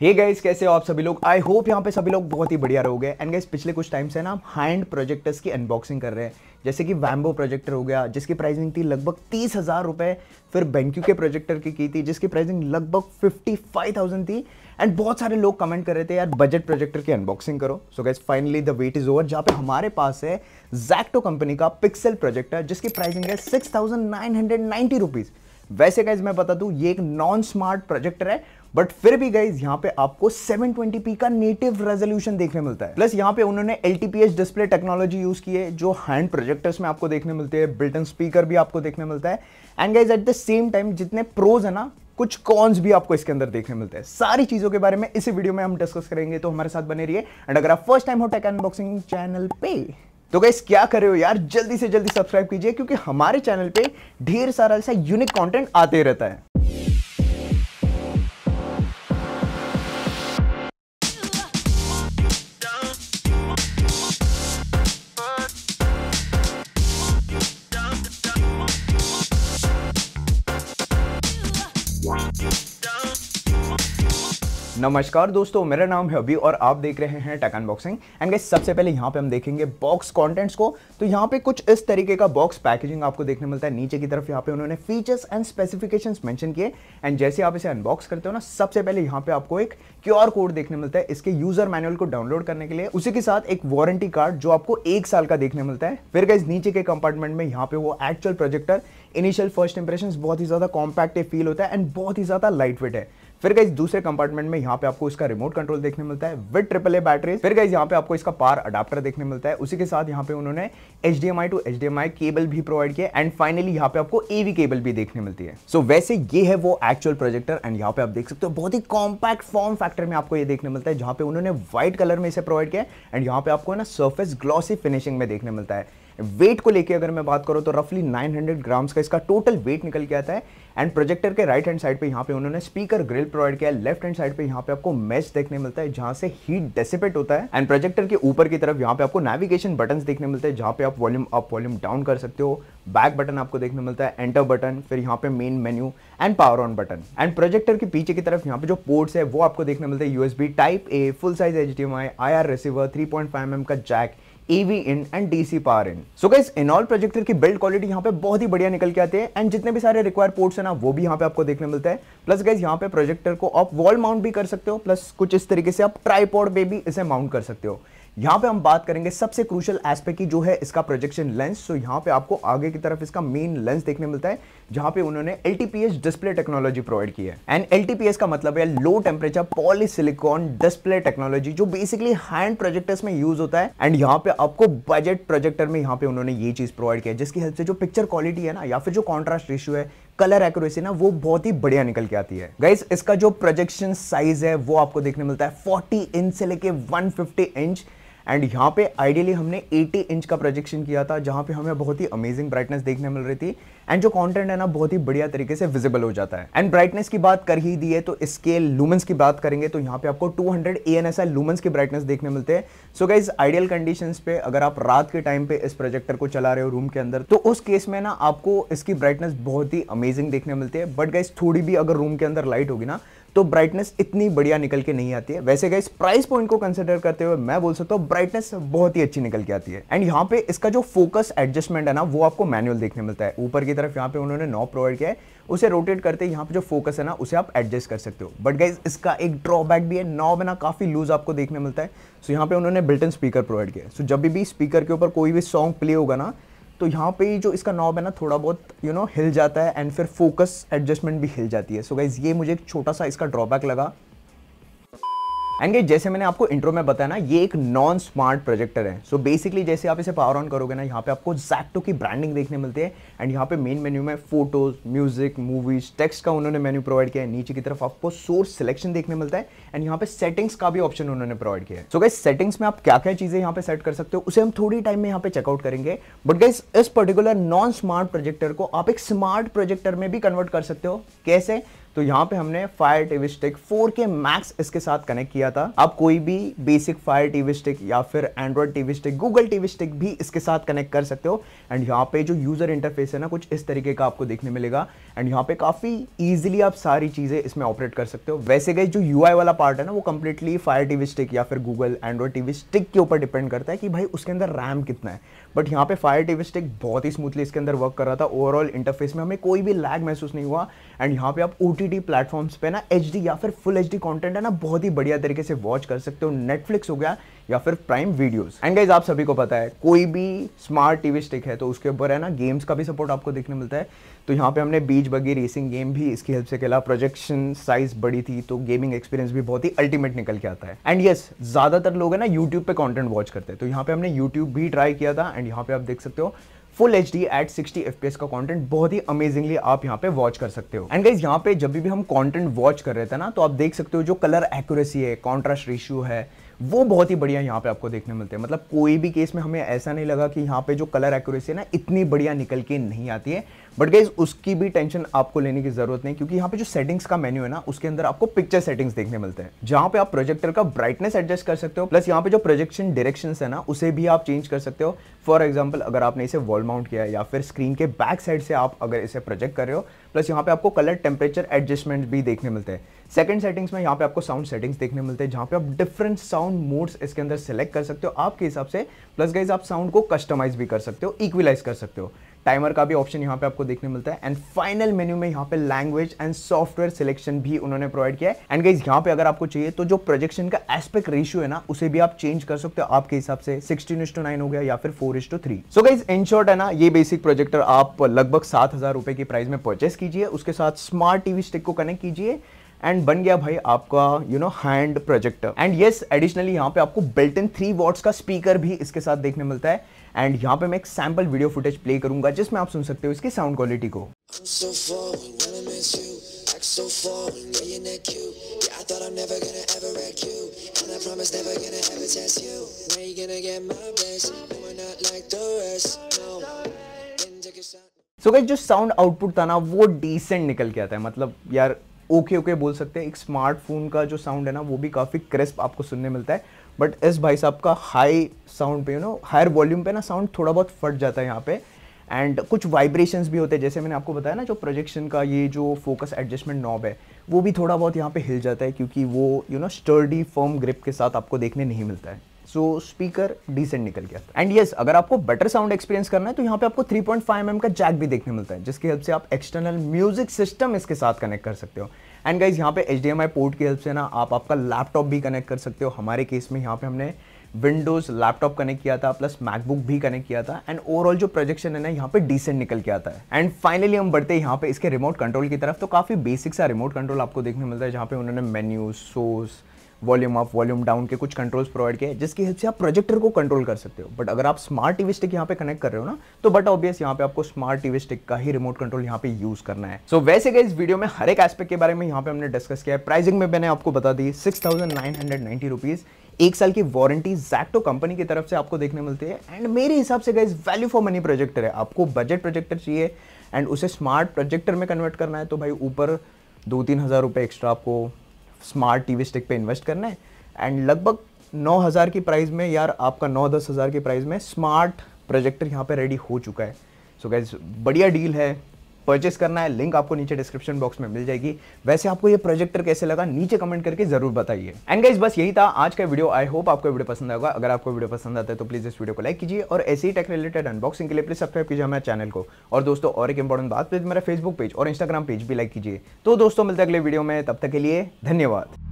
Hey guys, कैसे हो आप सभी लोग। आई होप यहाँ पे सभी लोग बहुत ही बढ़िया रहोगे। एंड गाइस, पिछले कुछ टाइम से ना हम हैंड प्रोजेक्टर्स की अनबॉक्सिंग कर रहे हैं, जैसे कि वैम्बो प्रोजेक्टर हो गया जिसकी प्राइसिंग थी लगभग 30,000 रुपये, फिर BenQ के प्रोजेक्टर की थी जिसकी प्राइसिंग लगभग 55,000 थी। एंड बहुत सारे लोग कमेंट कर रहे थे यार बजट प्रोजेक्टर की अनबॉक्सिंग करो। So guys, finally the wait is over, जहाँ पे हमारे पास है Wzatco कंपनी का पिक्सल प्रोजेक्टर जिसकी प्राइसिंग है 6,990 रुपीज़। वैसे गाइज मैं बता दूं ये एक नॉन स्मार्ट प्रोजेक्टर है, बट फिर भी गाइज यहाँ पे आपको 720p का नेटिव रेजोल्यूशन देखने मिलता है। प्लस यहाँ पे उन्होंने LTPS डिस्प्ले टेक्नोलॉजी यूज की है जो हैंड प्रोजेक्टर्स में आपको देखने मिलते हैं। बिल्ट इन स्पीकर भी आपको देखने मिलता है। And guys at the same time जितने प्रोज है ना, कुछ कॉन्स भी आपको इसके अंदर देखने मिलते हैं। सारी चीजों के बारे में इसी वीडियो में हम डिस्कस करेंगे, तो हमारे साथ बने रहिए। एंड अगर आप फर्स्ट टाइम हो टेक अनबॉक्सिंग चैनल पे, तो गाइस क्या कर रहे हो यार, जल्दी से जल्दी सब्सक्राइब कीजिए क्योंकि हमारे चैनल पे ढेर सारा ऐसा यूनिक कंटेंट आते रहता है। नमस्कार दोस्तों, मेरा नाम है अभी और आप देख रहे हैं टेक अनबॉक्सिंग। एंड गाइस, सबसे पहले यहाँ पे हम देखेंगे बॉक्स कंटेंट्स को। तो यहाँ पे कुछ इस तरीके का बॉक्स पैकेजिंग आपको देखने मिलता है। नीचे की तरफ यहाँ पे उन्होंने फीचर्स एंड स्पेसिफिकेशंस मेंशन किए। एंड जैसे आप इसे अनबॉक्स करते हो ना, सबसे पहले यहाँ पे आपको एक QR कोड देखने मिलता है इसके यूजर मैनुअल को डाउनलोड करने के लिए, उसी के साथ एक वारंटी कार्ड जो आपको 1 साल का देखने मिलता है। फिर गाइस नीचे के कंपार्टमेंट में यहाँ पे वो actual projector initial first impressions बहुत ही ज़्यादा कॉम्पैक्ट फील होता है एंड बहुत ही ज़्यादा लाइट वेट है। फिर गाइस दूसरे कंपार्टमेंट में यहाँ पे आपको इसका रिमोट कंट्रोल देखने मिलता है विद AAA बैटरीज। फिर गाइस यहाँ पे आपको इसका पावर अडाप्टर देखने मिलता है, उसी के साथ यहाँ पे उन्होंने HDMI to HDMI केबल भी प्रोवाइड किया। एंड फाइनली यहाँ पे आपको AV केबल भी देखने मिलती है। सो वैसे ये है वो एक्चुअल प्रोजेक्टर। एंड यहाँ पे आप देख सकते हो बहुत ही कॉम्पैक्ट फॉर्म फैक्टर में आपको ये देखने मिलता है, जहाँ पे उन्होंने व्हाइट कलर में इसे प्रोवाइड किया। एंड यहाँ पे आपको ना सरफेस ग्लॉसी फिनिशिंग में देखने मिलता है। वेट को लेके अगर मैं बात करूँ तो रफली 900 ग्राम्स का इसका टोटल वेट निकल के आता है। एंड प्रोजेक्टर के राइट हैंड साइड पे यहाँ पे उन्होंने स्पीकर ग्रिल प्रोवाइड किया है। लेफ्ट हैंड साइड पे यहाँ पे आपको मेश देखने मिलता है जहाँ से हीट डेसिपेट होता है। एंड प्रोजेक्टर के ऊपर की तरफ यहाँ पे आपको नेविगेशन बटन्स देखने मिलते हैं, जहाँ पे आप वॉल्यूम अप वॉल्यूम डाउन कर सकते हो। बैक बटन आपको देखने मिलता है, एंटर बटन, फिर यहाँ पे main menu and power on button. And projector के पीछे की तरफ यहाँ पे जो पोर्ट्स है वो आपको देखने मिलते हैं USB Type A, full size HDMI, IR receiver, 3.5mm का jack, AV in and DC power in. So guys, in all projector की बिल्ड क्वालिटी यहाँ पे बहुत ही बढ़िया निकल के आते हैं। एंड जितने भी सारे रिक्वायर्ड पोर्ट्स है ना वो भी यहाँ पे आपको देखने मिलता है। प्लस गाइस यहाँ पे प्रोजेक्टर को आप वॉल माउंट भी कर सकते हो, प्लस कुछ इस तरीके से आप ट्राइपॉड पे भी इसे माउंट कर सकते हो। यहाँ पे हम बात करेंगे सबसे क्रूशियल एस्पेक्ट की, जो है इसका प्रोजेक्शन लेंस। सो यहाँ पे आपको आगे की तरफ इसका मेन लेंस देखने मिलता है, जहाँ पे उन्होंने LTPS डिस्प्ले टेक्नोलॉजी प्रोवाइड की है। एंड LTPS का मतलब है low temperature polysilicon display technology, जो बेसिकली हैंड प्रोजेक्टर्स में यूज होता है। एंड यहाँ पे आपको बजट प्रोजेक्टर में यहाँ पे उन्होंने ये चीज प्रोवाइड किया, जिसकी हेल्प से जो पिक्चर क्वालिटी है ना, या फिर जो कॉन्ट्रास्ट रेशियो है, कलर एक्यूरेसी ना, वो बहुत ही बढ़िया निकल के आती है। गाइस, इसका जो प्रोजेक्शन साइज है वो आपको देखने मिलता है 40 इंच से लेके 150 इंच। एंड यहाँ पे आइडियली हमने 80 इंच का प्रोजेक्शन किया था, जहाँ पे हमें बहुत ही अमेजिंग ब्राइटनेस देखने मिल रही थी। एंड जो कंटेंट है ना बहुत ही बढ़िया तरीके से विजिबल हो जाता है। एंड ब्राइटनेस की बात कर ही दी है तो इसके लूमेंस की बात करेंगे, तो यहाँ पे आपको 200 ANSI लूमेंस की ब्राइटनेस देखने मिलते हैं। सो गाइज, आइडियल कंडीशंस पे अगर आप रात के टाइम पे इस प्रोजेक्टर को चला रहे हो रूम के अंदर, तो उस केस में ना आपको इसकी ब्राइटनेस बहुत ही अमेजिंग देखने मिलती है। बट गाइज थोड़ी भी अगर रूम के अंदर लाइट होगी ना, तो ब्राइटनेस इतनी बढ़िया निकल के नहीं आती है। वैसे गाइस, प्राइस पॉइंट को कंसिडर करते हुए मैं बोल सकता हूँ ब्राइटनेस बहुत ही अच्छी निकल के आती है। एंड यहाँ पे इसका जो फोकस एडजस्टमेंट है ना वो आपको मैनुअल देखने मिलता है। ऊपर की तरफ यहाँ पे उन्होंने नॉब प्रोवाइड किया है, उसे रोटेट करते यहाँ पे जो फोकस है ना उसे आप एडजस्ट कर सकते हो। बट गाइज इसका एक ड्रॉबैक भी है, नॉब है ना काफ़ी लूज आपको देखने मिलता है। सो यहाँ पे उन्होंने बिल्ट इन स्पीकर प्रोवाइड किया है। सो जब भी स्पीकर के ऊपर कोई भी सॉन्ग प्ले होगा ना, तो यहाँ पे जो इसका नॉब है ना थोड़ा बहुत हिल जाता है, एंड फिर फोकस एडजस्टमेंट भी हिल जाती है। सो गाइज, ये मुझे एक छोटा सा इसका ड्रॉबैक लगा। एंड गाइस, जैसे मैंने आपको इंट्रो में बताया ना, ये एक नॉन स्मार्ट प्रोजेक्टर है। सो बेसिकली जैसे आप इसे पावर ऑन करोगे ना, यहाँ पे आपको Wzatco की ब्रांडिंग देखने मिलती है। एंड यहाँ पे मेन मेन्यू में फोटोज, म्यूजिक, मूवीज, टेक्स्ट का उन्होंने मेन्यू प्रोवाइड किया है। नीचे की तरफ आपको सोर्स सिलेक्शन देखने मिलता है। एंड यहाँ पे सेटिंग्स का भी ऑप्शन उन्होंने प्रोवाइड किया है। सो गाइस, सेटिंग्स में आप क्या क्या चीजें यहाँ पे सेट कर सकते हो उसे हम थोड़ी टाइम में यहाँ पे चेकआउट करेंगे। बट गाइस, इस पर्टिकुलर नॉन स्मार्ट प्रोजेक्टर को आप एक स्मार्ट प्रोजेक्टर में भी कन्वर्ट कर सकते हो। कैसे? तो यहाँ पे हमने fire TV stick 4K max इसके साथ कनेक्ट किया था। आप कोई भी बेसिक फायर टीवी स्टिक या फिर Android TV stick, Google TV stick भी इसके साथ कनेक्ट कर सकते हो। एंड यहाँ पे जो यूजर इंटरफेस है ना, कुछ इस तरीके का आपको देखने मिलेगा। एंड यहाँ पे काफी ईजिली आप सारी चीजें इसमें ऑपरेट कर सकते हो। वैसे गई जो यूआई वाला पार्ट है ना, वो कंप्लीटली फायर टीवी स्टिक या फिर गूगल एंड्रॉइड टीवी स्टिक के ऊपर डिपेंड करता है कि भाई उसके अंदर रैम कितना है। बट यहाँ पे फायर टीवी स्टिक बहुत ही स्मूथली इसके अंदर वर्क कर रहा था। ओवरऑल इंटरफेस में हमें कोई भी लैग महसूस नहीं हुआ। एंड यहाँ पे आप OTT प्लेटफॉर्म्स पे ना HD या फिर फुल HD कंटेंट है ना, बहुत ही बढ़िया तरीके से वॉच कर सकते हो। नेटफ्लिक्स हो गया या फिर प्राइम वीडियोस। एंड गाइज आप सभी को पता है, कोई भी स्मार्ट टीवी स्टिक है तो उसके ऊपर है ना गेम्स का भी सपोर्ट आपको देखने मिलता है। तो यहाँ पे हमने बीच बगी रेसिंग गेम भी इसकी हेल्प से खेला। प्रोजेक्शन साइज बड़ी थी तो गेमिंग एक्सपीरियंस भी बहुत ही अल्टीमेट निकल के आता है। एंड यस, ज़्यादातर लोग है ना यूट्यूब पे कंटेंट वॉच करते हैं, तो यहाँ पे हमने यूट्यूब भी ट्राई किया था। एंड यहाँ पे आप देख सकते हो फुल HD एट 60 FPS का कंटेंट बहुत ही अमेजिंगली आप यहाँ पे वॉच कर सकते हो। एंड गाइज यहाँ पे जब भी हम कंटेंट वॉच कर रहे थे ना, तो आप देख सकते हो जो कलर एक्यूरेसी है, कॉन्ट्रास्ट रेशियो है, वो बहुत ही बढ़िया यहाँ पे आपको देखने मिलते हैं। मतलब कोई भी केस में हमें ऐसा नहीं लगा कि यहाँ पे जो कलर एक्यूरेसी है ना इतनी बढ़िया निकल के नहीं आती है। बट गाइज उसकी भी टेंशन आपको लेने की जरूरत नहीं, क्योंकि यहाँ पे जो सेटिंग्स का मेन्यू है ना, उसके अंदर आपको पिक्चर सेटिंग्स देखने मिलते हैं, जहाँ पे आप प्रोजेक्टर का ब्राइटनेस एडजस्ट कर सकते हो। प्लस यहाँ पे जो प्रोजेक्शन डायरेक्शंस है ना, उसे भी आप चेंज कर सकते हो। फॉर एग्जाम्पल, अगर आपने इसे वॉल माउंट किया है या फिर स्क्रीन के बैक साइड से आप अगर इसे प्रोजेक्ट कर रहे हो। प्लस यहाँ पे आपको कलर टेम्परेचर एडजस्टमेंट भी देखने मिलते हैं। सेकंड सेटिंग्स में यहाँ पे आपको साउंड सेटिंग्स देखने मिलते हैं, जहाँ पे आप डिफरेंट साउंड मोड्स इसके अंदर सेलेक्ट कर सकते हो आपके हिसाब से। प्लस गाइज आप साउंड को कस्टमाइज भी कर सकते हो, इक्विलाइज कर सकते हो। टाइमर का भी ऑप्शन यहाँ पे आपको देखने मिलता है। एंड फाइनल मेन्यू में यहाँ पे लैंग्वेज एंड सॉफ्टवेयर सिलेक्शन भी उन्होंने प्रोवाइड किया है। एंड गाइज यहाँ पे अगर आपको चाहिए तो जो प्रोजेक्शन का एस्पेक्ट रेशियो है ना, उसे भी आप चेंज कर सकते हो आपके हिसाब से। 16:9 हो गया या फिर 4:3। सो गाइज इन शॉर्ट है ना, ये बेसिक प्रोजेक्टर आप लगभग 7,000 रुपए की प्राइस में परचेस कीजिए। उसके साथ स्मार्ट टीवी स्टिक को कनेक्ट कीजिए एंड बन गया भाई आपका hand projector. And yes, additionally यहाँ पे आपको बिल्ट इन 3 वॉट्स का स्पीकर भी इसके साथ देखने मिलता है। एंड यहाँ पे मैं एक सैम्पल वीडियो फुटेज प्ले करूंगा, जिसमें आप सुन सकते हो इसकी साउंड क्वालिटी को। सो गाइस, जो साउंड आउटपुट था ना, वो डिसेंट निकल के आता है। मतलब यार ओके बोल सकते हैं। एक स्मार्टफोन का जो साउंड है ना, वो भी काफ़ी क्रिस्प आपको सुनने मिलता है। बट इस भाई साहब का हाई साउंड पे हायर वॉल्यूम पे ना साउंड थोड़ा बहुत फट जाता है यहाँ पे। एंड कुछ वाइब्रेशंस भी होते हैं, जैसे मैंने आपको बताया ना, जो प्रोजेक्शन का ये जो फोकस एडजस्टमेंट नॉब है, वो भी थोड़ा बहुत यहाँ पे हिल जाता है, क्योंकि वो स्टर्डी फर्म ग्रिप के साथ आपको देखने नहीं मिलता है। सो स्पीकर डिसेंट निकल गया। एंड यस, अगर आपको बेटर साउंड एक्सपीरियंस करना है तो यहाँ पे आपको 3.5 mm का जैक भी देखने मिलता है, जिसकी हेल्प से आप एक्सटर्नल म्यूजिक सिस्टम इसके साथ कनेक्ट कर सकते हो। एंड गाइज यहाँ पे HDMI पोर्ट की हेल्प से ना आप आपका लैपटॉप भी कनेक्ट कर सकते हो। हमारे केस में यहाँ पे हमने विंडोज़ लैपटॉप कनेक्ट किया था, प्लस मैकबुक भी कनेक्ट किया था। एंड ओवरऑल जो प्रोजेक्शन है ना, यहाँ पे डिसेंट निकल के आता है। एंड फाइनली हम बढ़ते हैं यहाँ पे इसके रिमोट कंट्रोल की तरफ। तो काफ़ी बेसिक सा रिमोट कंट्रोल आपको देखने मिलता है, जहाँ पे उन्होंने menu, source, volume up, volume down के कुछ कंट्रोल्स प्रोवाइड किए, जिसकी हेल्प से आप प्रोजेक्टर को कंट्रोल कर सकते हो। बट अगर आप स्मार्ट टीवी स्टिक यहाँ पे कनेक्ट कर रहे हो ना, तो बट ऑब्वियस यहाँ पे आपको स्मार्ट टीवी स्टिक का ही रिमोट कंट्रोल यहाँ पे यूज करना है। सो वैसे गाइस, वीडियो में हर एक एस्पेक्ट के बारे में यहाँ पे हमने डिस्कस किया है। प्राइसिंग में मैंने आपको बता दी 6,990 रुपीज़। 1 साल की वारंटी ज़ैक्टो कंपनी की तरफ से आपको देखने मिलती है। एंड मेरे हिसाब से guys value for money projector है। आपको बजट प्रोजेक्टर चाहिए एंड उसे स्मार्ट प्रोजेक्टर में कन्वर्ट करना है, तो भाई ऊपर 2-3 हज़ार रुपये एक्स्ट्रा आपको स्मार्ट टीवी स्टिक पे इन्वेस्ट करना है। एंड लगभग 9,000 की प्राइस में, यार आपका 9-10 हज़ार की प्राइस में स्मार्ट प्रोजेक्टर यहाँ पे रेडी हो चुका है। सो गाइज बढ़िया डील है, परचेस करना है। लिंक आपको नीचे डिस्क्रिप्शन बॉक्स में मिल जाएगी। वैसे आपको ये प्रोजेक्टर कैसे लगा, नीचे कमेंट करके जरूर बताइए। एंड गाइज बस यही था आज का वीडियो। आई होप आपको वीडियो पसंद आएगा। अगर आपको वीडियो पसंद आता है तो प्लीज़ इस वीडियो को लाइक कीजिए, और ऐसी टेक रिलेटेड अनबॉक्सिंग के लिए प्लीज सब्सक्राइब कीजिए हमारे चैनल को। और दोस्तों, और एक इंपॉर्टेंट बात, प्लीज मेरा फेसबुक पेज और इंस्टाग्राम पेज भी लाइक कीजिए। तो दोस्तों मिलते हैं अगले वीडियो में, तब तक के लिए धन्यवाद।